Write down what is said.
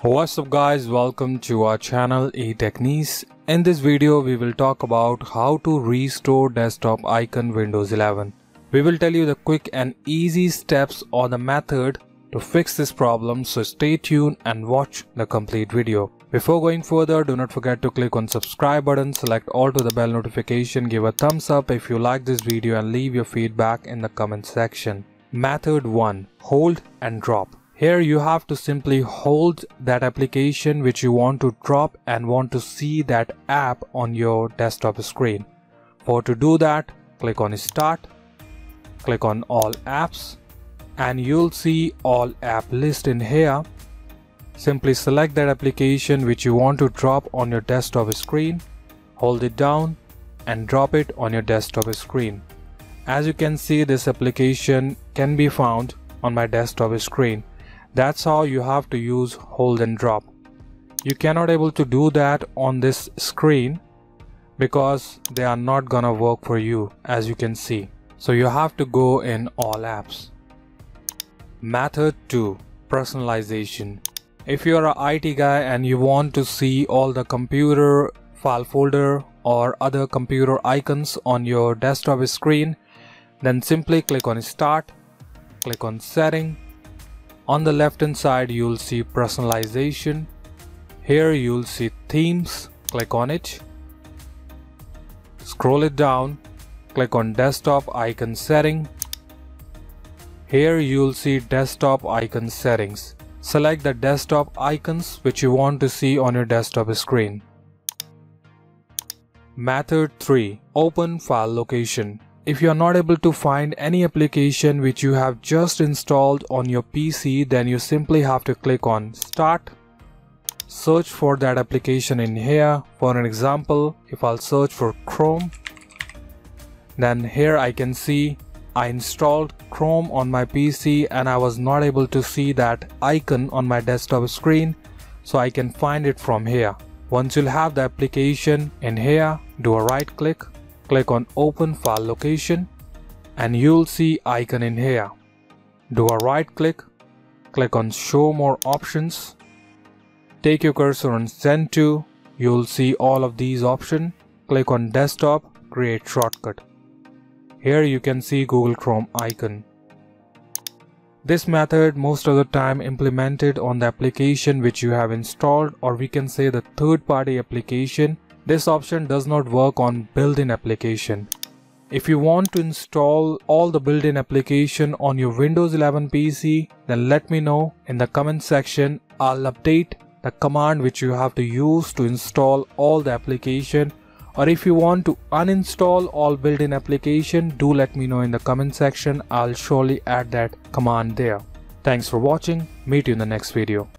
What's up guys, welcome to our channel e-technies. In this video we will talk about how to restore desktop icon Windows 11. We will tell you the quick and easy steps or the method to fix this problem, so stay tuned and watch the complete video. Before going further, do not forget to click on subscribe button, select all to the bell notification, give a thumbs up if you like this video and leave your feedback in the comment section. Method 1. Hold and drop. Here you have to simply hold that application which you want to drop and want to see that app on your desktop screen. For to do that, click on Start, click on All Apps, and you'll see All App list in here. Simply select that application which you want to drop on your desktop screen, hold it down and drop it on your desktop screen. As you can see, this application can be found on my desktop screen. That's how you have to use hold and drop. You cannot able to do that on this screen because they are not gonna work for you, as you can see. So you have to go in all apps. Method 2. Personalization. If you are an IT guy and you want to see all the computer file folder or other computer icons on your desktop screen, then simply click on Start, click on Setting. On the left hand side you'll see personalization. Here you'll see themes, click on it, scroll it down, click on desktop icon setting. Here you'll see desktop icon settings. Select the desktop icons which you want to see on your desktop screen. Method 3. Open file location. If you are not able to find any application which you have just installed on your PC, then you simply have to click on Start, search for that application in here. For an example, if I'll search for Chrome, then here I can see I installed Chrome on my PC and I was not able to see that icon on my desktop screen, so I can find it from here. Once you'll have the application in here, do a right click, click on open file location and you'll see icon in here. Do a right click, click on show more options, take your cursor on send to, you'll see all of these options. Click on desktop create shortcut. Here you can see Google Chrome icon. This method most of the time implemented on the application which you have installed, or we can say the third party application. This option does not work on built-in application. If you want to install all the built-in application on your Windows 11 PC, then let me know in the comment section. I'll update the command which you have to use to install all the application, or if you want to uninstall all built-in application, do let me know in the comment section. I'll surely add that command there. Thanks for watching. Meet you in the next video.